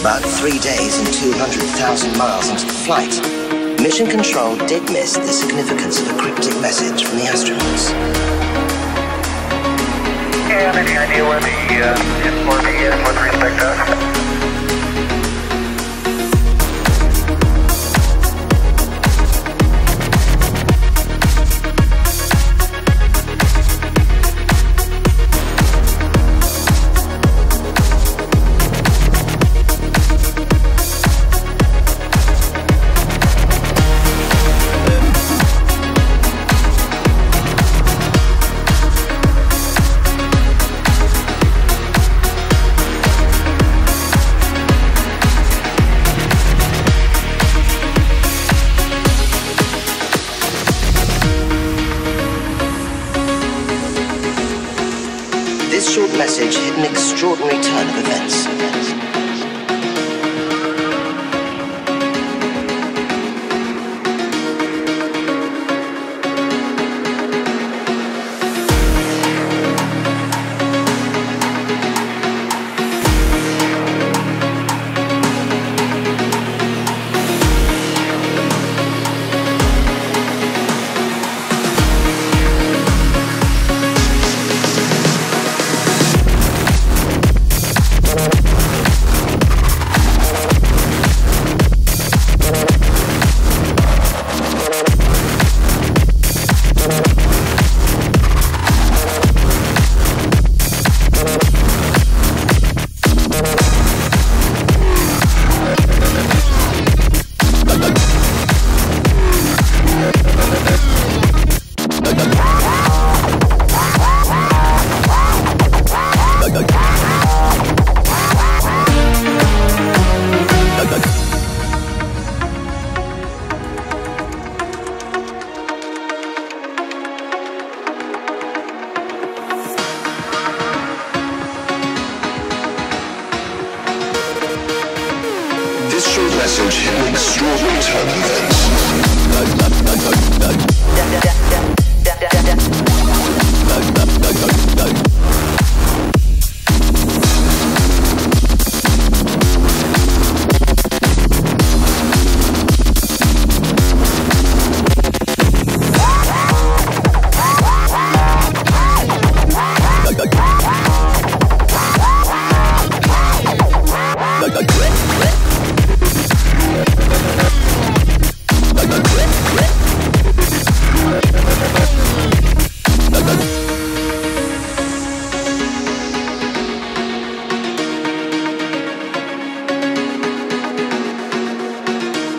About 3 days and 200,000 miles into the flight, Mission Control did miss the significance of a cryptic message from the astronauts. Yeah, any idea where the S-4B is with respect to us? This short message hid an extraordinary turn of events. This short message hid an extraordinary turn of events.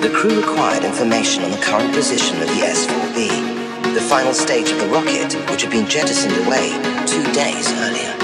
The crew required information on the current position of the S-4B, the final stage of the rocket, which had been jettisoned away 2 days earlier.